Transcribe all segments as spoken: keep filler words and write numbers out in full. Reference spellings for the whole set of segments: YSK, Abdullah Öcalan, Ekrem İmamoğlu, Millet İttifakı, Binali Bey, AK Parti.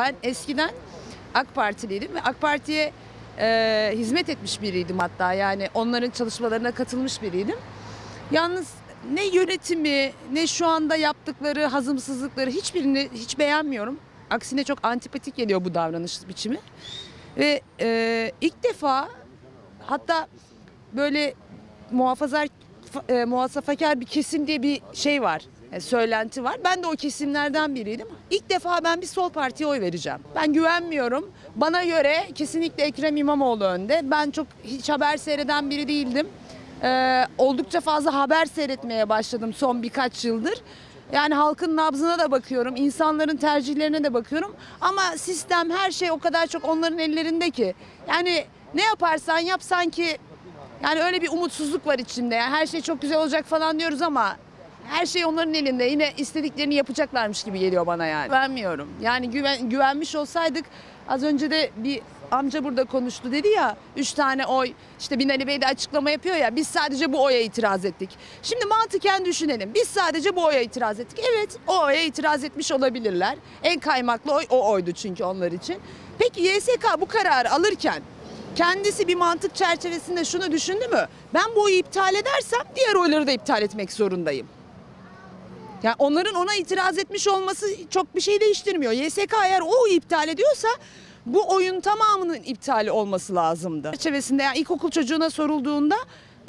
Ben eskiden AK Partiliydim ve AK Parti'ye e, hizmet etmiş biriydim hatta. Yani onların çalışmalarına katılmış biriydim. Yalnız ne yönetimi, ne şu anda yaptıkları hazımsızlıkları, hiçbirini hiç beğenmiyorum. Aksine çok antipatik geliyor bu davranış biçimi. Ve e, ilk defa hatta böyle muhafazar, e, muhasafakar bir kesim diye bir şey var, e, söylenti var. Ben de o kesimlerden biriydim. İlk defa ben bir sol partiye oy vereceğim. Ben güvenmiyorum. Bana göre kesinlikle Ekrem İmamoğlu önde. Ben çok hiç haber seyreden biri değildim. E, oldukça fazla haber seyretmeye başladım son birkaç yıldır. Yani halkın nabzına da bakıyorum, insanların tercihlerine de bakıyorum. Ama sistem, her şey o kadar çok onların ellerinde ki. Yani ne yaparsan yap sanki, yani öyle bir umutsuzluk var içimde. Yani her şey çok güzel olacak falan diyoruz ama her şey onların elinde. Yine istediklerini yapacaklarmış gibi geliyor bana yani. Vermiyorum. Yani güven, güvenmiş olsaydık, az önce de bir amca burada konuştu, dedi ya üç tane oy, işte Binali Bey de açıklama yapıyor ya, biz sadece bu oya itiraz ettik. Şimdi mantıken düşünelim, biz sadece bu oya itiraz ettik. Evet, o oya itiraz etmiş olabilirler. En kaymaklı oy o oydu çünkü onlar için. Peki Y S K bu kararı alırken kendisi bir mantık çerçevesinde şunu düşündü mü? Ben bu oyu iptal edersem diğer oyları da iptal etmek zorundayım. Yani onların ona itiraz etmiş olması çok bir şey değiştirmiyor. Y S K eğer o oyu iptal ediyorsa bu oyun tamamının iptali olması lazımdı. Çevresinde yani ilkokul çocuğuna sorulduğunda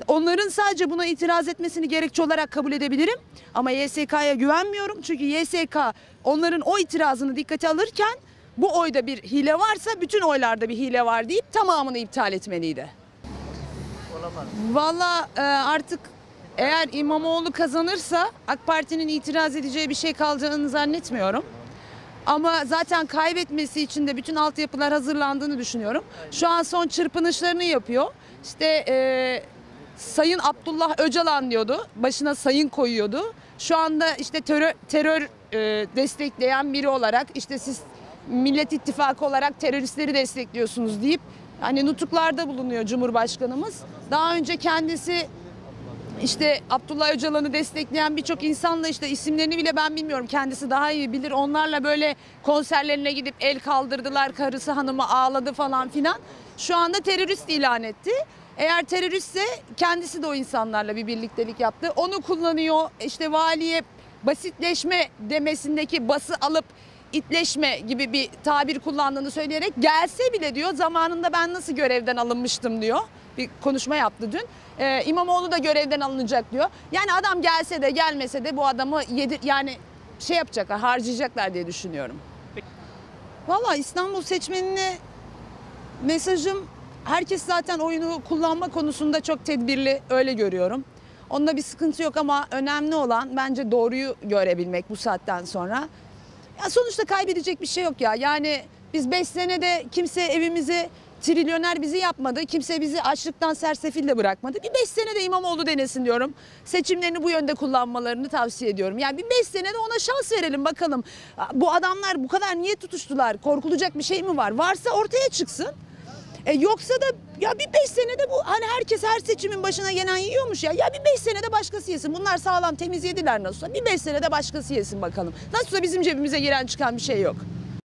onların sadece buna itiraz etmesini gerekçe olarak kabul edebilirim. Ama Y S K'ya güvenmiyorum. Çünkü Y S K onların o itirazını dikkate alırken bu oyda bir hile varsa bütün oylarda bir hile var deyip tamamını iptal etmeliydi. Valla artık eğer İmamoğlu kazanırsa AK Parti'nin itiraz edeceği bir şey kalacağını zannetmiyorum. Ama zaten kaybetmesi için de bütün altyapılar hazırlandığını düşünüyorum. Şu an son çırpınışlarını yapıyor. İşte e, Sayın Abdullah Öcalan diyordu. Başına sayın koyuyordu. Şu anda işte terör, terör e, destekleyen biri olarak, işte siz Millet İttifakı olarak teröristleri destekliyorsunuz deyip hani nutuklarda bulunuyor Cumhurbaşkanımız. Daha önce kendisi İşte Abdullah Öcalan'ı destekleyen birçok insanla, işte isimlerini bile ben bilmiyorum, kendisi daha iyi bilir, onlarla böyle konserlerine gidip el kaldırdılar, karısı hanımı ağladı falan filan. Şu anda terörist ilan etti. Eğer teröristse kendisi de o insanlarla bir birliktelik yaptı. Onu kullanıyor, işte valiye basitleşme demesindeki bası alıp itleşme gibi bir tabir kullandığını söyleyerek, gelse bile diyor zamanında ben nasıl görevden alınmıştım diyor. Bir konuşma yaptı dün. Ee, İmamoğlu da görevden alınacak diyor. Yani adam gelse de gelmese de bu adamı yedir, yani şey yapacaklar, harcayacaklar diye düşünüyorum. Valla İstanbul seçmenine mesajım, herkes zaten oyunu kullanma konusunda çok tedbirli, öyle görüyorum. Onda bir sıkıntı yok ama önemli olan bence doğruyu görebilmek bu saatten sonra. Ya sonuçta kaybedecek bir şey yok ya. Yani biz beş senede kimse evimizi trilyoner bizi yapmadı. Kimse bizi açlıktan sersefil de bırakmadı. Bir beş sene de İmamoğlu denesin diyorum. Seçimlerini bu yönde kullanmalarını tavsiye ediyorum. Yani bir beş sene de ona şans verelim bakalım. Bu adamlar bu kadar niye tutuştular? Korkulacak bir şey mi var? Varsa ortaya çıksın. E yoksa da ya bir beş senede bu, hani herkes her seçimin başına gelen yiyormuş ya. Ya bir beş senede başkası yesin. Bunlar sağlam temiz yediler nasılsa. Bir beş senede başkası yesin bakalım. Nasılsa bizim cebimize giren çıkan bir şey yok.